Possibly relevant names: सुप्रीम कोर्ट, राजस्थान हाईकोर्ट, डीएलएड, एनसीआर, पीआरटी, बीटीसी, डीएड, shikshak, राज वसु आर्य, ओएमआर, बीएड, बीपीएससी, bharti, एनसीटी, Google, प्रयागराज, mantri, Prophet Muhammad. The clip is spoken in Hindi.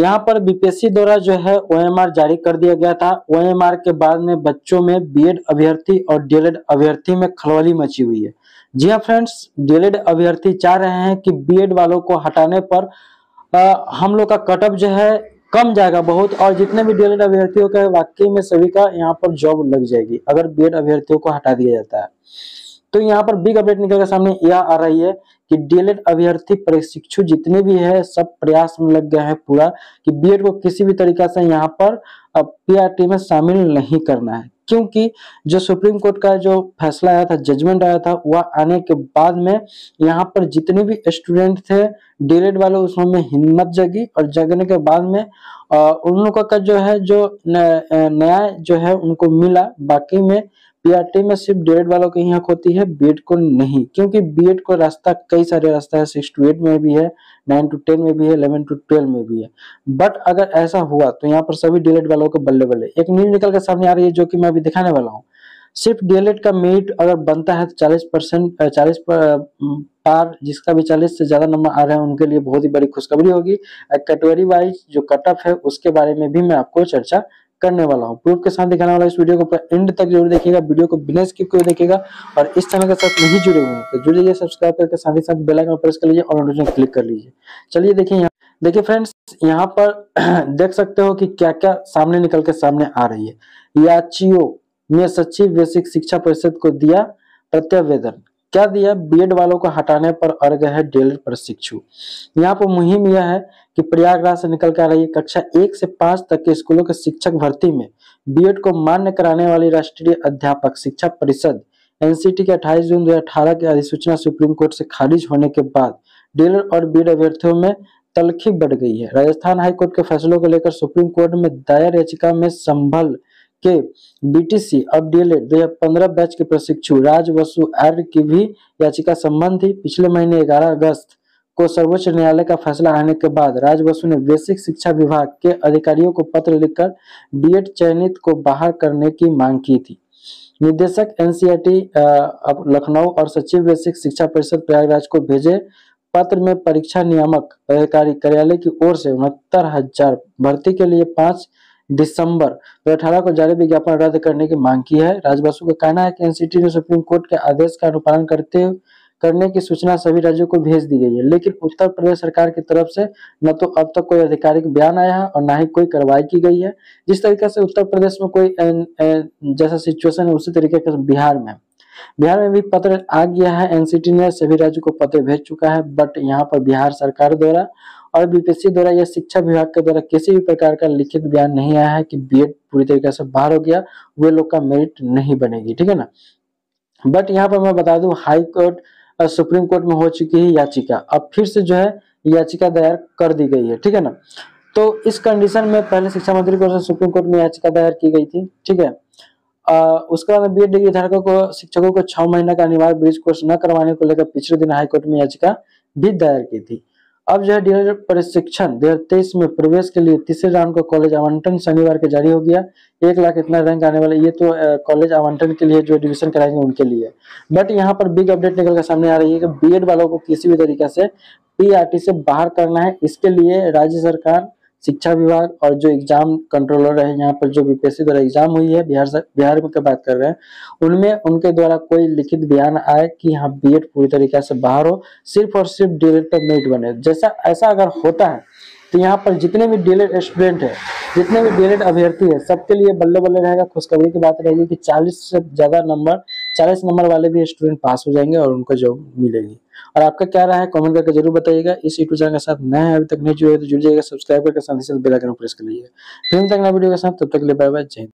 यहाँ पर बीपीएससी द्वारा जो है ओएमआर जारी कर दिया गया था। ओएमआर के बाद में बच्चों में बीएड अभ्यर्थी और डीएलएड अभ्यर्थी में खलबली मची हुई है। जी हाँ फ्रेंड्स, डीएलएड अभ्यर्थी चाह रहे हैं कि बीएड वालों को हटाने पर हम लोग का कटअप जो है कम जाएगा बहुत, और जितने भी डीएलएड अभ्यर्थियों का वाकई में सभी का यहाँ पर जॉब लग जाएगी अगर बीएड अभ्यर्थियों को हटा दिया जाता है। तो यहाँ पर बिग अपडेट निकल के सामने यह आ रही है कि डीएलएड अभ्यर्थी प्रशिक्षु जितने भी है सब प्रयास में लग गए हैं पूरा कि बीएड को किसी भी तरीका से यहाँ पर पीआरटी में शामिल नहीं करना है, क्योंकि जो सुप्रीम कोर्ट का जो फैसला आया था, जजमेंट आया था, वह आने के बाद में यहाँ पर जितने भी स्टूडेंट थे डीएलएड वाले उसमें हिम्मत जगी और जगने के बाद में उन लोगों का जो है जो न्याय जो है उनको मिला। बाकी में पीआरटी में सिर्फ डीएड वालों की ही हक होती है, बीएड को नहीं, क्योंकि बीएड को रास्ता कई सारे रास्ता है, 6 to 8 में भी है, 9 to 10 में भी है, 11 to 12 में भी है। बट अगर ऐसा हुआ तो यहाँ पर सभी डीएलएड वालों के बल्ले बल्ले। एक न्यूज निकल कर सामने आ रही है जो कि मैं अभी दिखाने वाला हूँ। सिर्फ डीएलएड का मेरिट अगर बनता है तो 40 पार जिसका भी 40 से ज्यादा नंबर आ रहे हैं उनके लिए बहुत ही बड़ी खुशखबरी होगी। कैटेगरी वाइज जो कट ऑफ है उसके बारे में भी मैं आपको चर्चा करने वाला हूँ, प्रूफ के साथ दिखाने वाला। इस वीडियो को पूरा एंड तक जरूर देखिएगा, वीडियो को बिना स्किप किए देखिएगा, और इस चैनल के साथ नहीं जुड़े हुए हैं तो जुड़ जाइए, सब्सक्राइब करके साथ ही साथ बेल आइकन प्रेस कर लीजिए और नोटिफिकेशन क्लिक कर लीजिए। चलिए देखिए, देखिए फ्रेंड्स, यहाँ पर देख सकते हो कि क्या क्या सामने निकल के सामने आ रही है। याचियों ने सचिव बेसिक शिक्षा परिषद को दिया प्रत्यावेदन, क्या दिया? बीएड वालों को हटाने पर अर्घ है डीएलएड प्रशिक्षु। यहाँ पर मुहिम यह है कि प्रयागराज से निकल कर आ रही है। कक्षा 1 से 5 तक के स्कूलों के शिक्षक भर्ती में बीएड को मान्य कराने वाली राष्ट्रीय अध्यापक शिक्षा परिषद एनसीटी के 28 जून 2018 की अधिसूचना सुप्रीम कोर्ट से खारिज होने के बाद डीएलएड और बीएड अभ्यर्थियों में तलखी बढ़ गई है। राजस्थान हाईकोर्ट के फैसलों को लेकर सुप्रीम कोर्ट में दायर याचिका में संभल के बीटीसी अब डीएलएड 2015 बैच के प्रशिक्षु राज वसु आर्य की भी याचिका संबंधी पिछले महीने 11 अगस्त को सर्वोच्च न्यायालय का फैसला आने के बाद राज वसु ने बेसिक शिक्षा विभाग के अधिकारियों को पत्र लिखकर बीएड चयनित को बाहर करने की मांग की थी। निदेशक एनसीआर लखनऊ और सचिव बेसिक शिक्षा परिषद प्रयागराज को भेजे पत्र में परीक्षा नियामक अधिकारी कार्यालय की ओर से 69,000 भर्ती के लिए 5 दिसंबर 2018 को जारी विज्ञापन रद्द करने की मांग की है। राज बसु का कहना है कि एनसीटी ने सुप्रीम कोर्ट के आदेश का अनुपालन करने की सूचना सभी राज्यों को भेज दी गई है, लेकिन उत्तर प्रदेश सरकार की तरफ से न तो अब तक कोई आधिकारिक बयान आया है और न ही कोई कार्रवाई की गई है। जिस तरीके से उत्तर प्रदेश में कोई जैसा सिचुएशन है उसी तरीके से बिहार में भी पत्र आ गया है। एनसीटी ने सभी राज्यों को पत्र भेज चुका है, बट यहाँ पर बिहार सरकार द्वारा और बीपीएससी द्वारा या शिक्षा विभाग के द्वारा किसी भी प्रकार का लिखित बयान नहीं आया है कि बीएड पूरी तरीके से बाहर हो गया, वे लोग का मेरिट नहीं बनेगी, ठीक है ना। बट यहाँ पर मैं बता दूं, हाई कोर्ट और सुप्रीम कोर्ट में हो चुकी है याचिका, अब फिर से जो है याचिका दायर कर दी गई है, ठीक है ना। तो इस कंडीशन में पहले शिक्षा मंत्री की ओर से सुप्रीम कोर्ट में याचिका दायर की गई थी, ठीक है। उसके बाद बीएड डिग्री धारकों को शिक्षकों को 6 महीने का अनिवार्य ब्रिज कोर्स न करवाने को लेकर पिछले दिन हाईकोर्ट में याचिका भी दायर की थी। अब जो है डीएलएड प्रशिक्षण 2023 में प्रवेश के लिए तीसरे राउंड को कॉलेज आवंटन शनिवार के जारी हो गया। 1 लाख इतना रैंक आने वाला, ये तो कॉलेज आवंटन के लिए जो एडमिशन कराएंगे उनके लिए। बट यहाँ पर बिग अपडेट निकल कर सामने आ रही है कि बीएड वालों को किसी भी तरीके से पीआरटी से बाहर करना है। इसके लिए राज्य सरकार, शिक्षा विभाग और जो एग्जाम कंट्रोलर है, यहाँ पर जो बीपीएससी द्वारा एग्जाम हुई है बिहार में की बात कर रहे हैं, उनमें उनके द्वारा कोई लिखित बयान आए कि यहाँ बीएड पूरी तरीके से बाहर हो, सिर्फ और सिर्फ डीएलएड पर मेरिट बने। जैसा ऐसा अगर होता है तो यहाँ पर जितने भी डीएलएड स्टूडेंट है, जितने भी डीएलएड अभ्यर्थी है, सबके लिए बल्ले बल्ले रहेगा। खुशखबरी की बात रहेगी कि 40 नंबर वाले भी स्टूडेंट पास हो जाएंगे और उनको जॉब मिलेगी। और आपका क्या राय है कमेंट करके जरूर बताइएगा। इस यूट्यूब चैनल के साथ नए हैं, अभी तक नहीं जुड़े तो जुड़ जाइएगा, सब्सक्राइब करके साथ ही साथ बेल आइकन प्रेस कर लीजिएगा। फिर मिलते हैं अगले वीडियो के साथ, तब तक के लिए बाय बाय, जय हिंद।